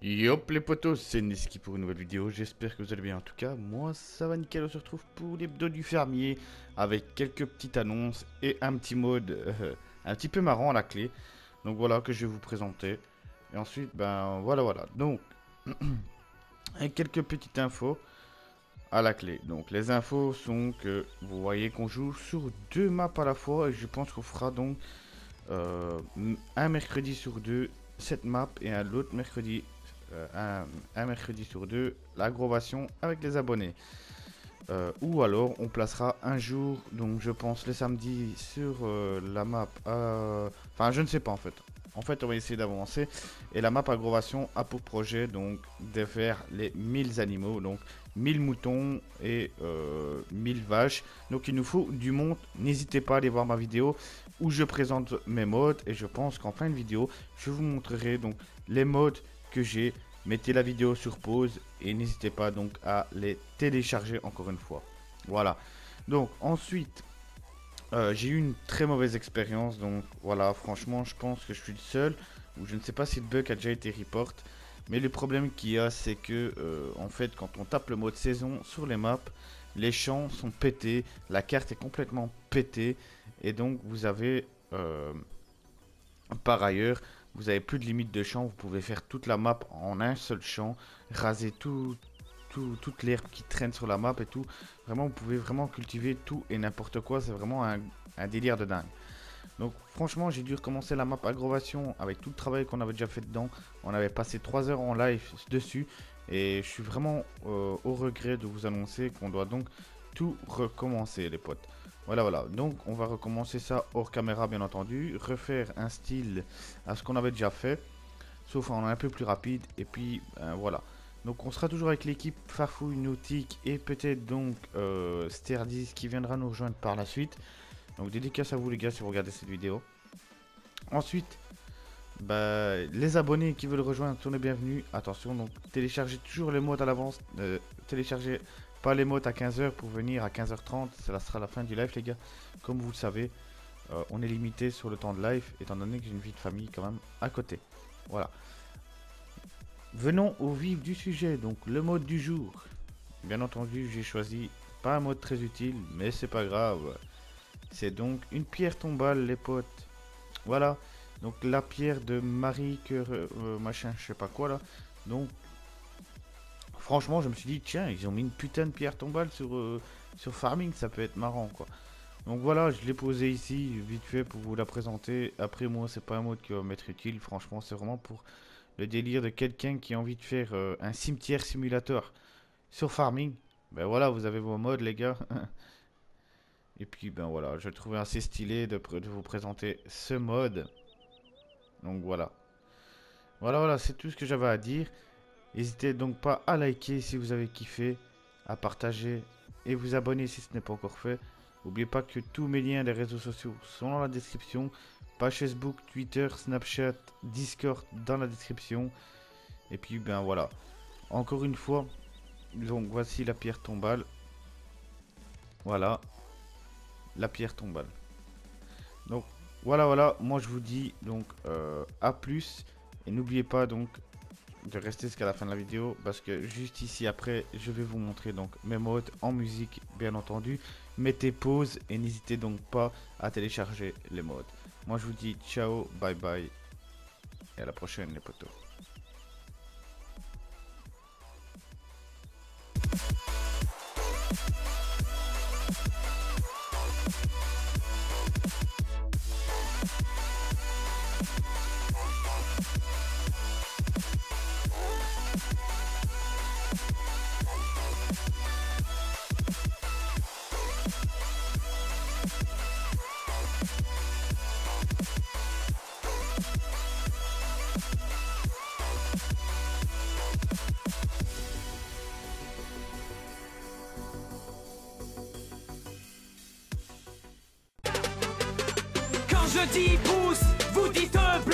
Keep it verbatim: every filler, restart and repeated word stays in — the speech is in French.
Yop les potos, c'est Neskii pour une nouvelle vidéo, j'espère que vous allez bien. En tout cas, moi ça va nickel, on se retrouve pour l'hebdo du fermier avec quelques petites annonces et un petit mode euh, un petit peu marrant à la clé. Donc voilà, que je vais vous présenter. Et ensuite, ben voilà, voilà. Donc, quelques petites infos à la clé. Donc les infos sont que vous voyez qu'on joue sur deux maps à la fois. Et je pense qu'on fera donc euh, un mercredi sur deux cette map et un autre mercredi euh, un, un mercredi sur deux l'agrovation avec les abonnés. Euh, ou alors on placera un jour, donc je pense les samedis sur euh, la map. Euh... Enfin je ne sais pas en fait. En fait on va essayer d'avancer. Et la map Agrovation a pour projet donc de faire les mille animaux. Donc mille moutons et euh, mille vaches. Donc il nous faut du monde. N'hésitez pas à aller voir ma vidéo où je présente mes modes. Et je pense qu'en fin de vidéo je vous montrerai donc les modes que j'ai. Mettez la vidéo sur pause et n'hésitez pas donc à les télécharger encore une fois. Voilà. Donc ensuite, euh, j'ai eu une très mauvaise expérience. Donc voilà, franchement, je pense que je suis le seul. Ou je ne sais pas si le bug a déjà été report. Mais le problème qu'il y a, c'est que euh, en fait, quand on tape le mot de saison sur les maps, les champs sont pétés. La carte est complètement pétée. Et donc vous avez, euh, par ailleurs... Vous n'avez plus de limite de champ, vous pouvez faire toute la map en un seul champ, raser tout, tout, toute l'herbe qui traîne sur la map et tout. Vraiment, vous pouvez vraiment cultiver tout et n'importe quoi, c'est vraiment un, un délire de dingue. Donc franchement, j'ai dû recommencer la map Agrovation avec tout le travail qu'on avait déjà fait dedans. On avait passé trois heures en live dessus et je suis vraiment euh, au regret de vous annoncer qu'on doit donc tout recommencer les potes. Voilà, voilà, donc on va recommencer ça hors caméra bien entendu, refaire un style à ce qu'on avait déjà fait, sauf en un peu plus rapide, et puis ben, voilà. Donc on sera toujours avec l'équipe Farfouille Nautique et peut-être donc euh, Sterdis qui viendra nous rejoindre par la suite. Donc dédicace à vous les gars si vous regardez cette vidéo. Ensuite, bah, les abonnés qui veulent rejoindre sont les bienvenus. Attention, donc téléchargez toujours les modes à l'avance, euh, téléchargez... pas les modes à quinze heures pour venir à quinze heures trente, ça sera la fin du live les gars. Comme vous le savez, euh, on est limité sur le temps de live étant donné que j'ai une vie de famille quand même à côté. Voilà. Venons au vif du sujet, donc le mode du jour. Bien entendu, j'ai choisi pas un mode très utile, mais c'est pas grave. C'est donc une pierre tombale les potes. Voilà. Donc la pierre de Marie-Cœur euh, machin, je sais pas quoi là. Donc franchement, je me suis dit, tiens, ils ont mis une putain de pierre tombale sur, euh, sur Farming, ça peut être marrant, quoi. Donc voilà, je l'ai posée ici, vite fait, pour vous la présenter. Après, moi, c'est pas un mode qui va m'être utile, franchement, c'est vraiment pour le délire de quelqu'un qui a envie de faire euh, un cimetière simulateur sur Farming. Ben voilà, vous avez vos modes, les gars. Et puis, ben voilà, je trouvais assez stylé de, pr de vous présenter ce mode. Donc voilà. Voilà, voilà, c'est tout ce que j'avais à dire. N'hésitez donc pas à liker si vous avez kiffé, à partager et vous abonner si ce n'est pas encore fait. N'oubliez pas que tous mes liens des réseaux sociaux sont dans la description. Page Facebook, Twitter, Snapchat, Discord dans la description. Et puis ben voilà. Encore une fois, donc voici la pierre tombale. Voilà. La pierre tombale. Donc voilà voilà, moi je vous dis donc euh, à plus. Et n'oubliez pas donc de rester jusqu'à la fin de la vidéo parce que juste ici après je vais vous montrer donc mes modes en musique bien entendu. Mettez pause et n'hésitez donc pas à télécharger les modes. Moi je vous dis ciao, bye bye et à la prochaine les potos. Je dis pouce, vous dites un bleu.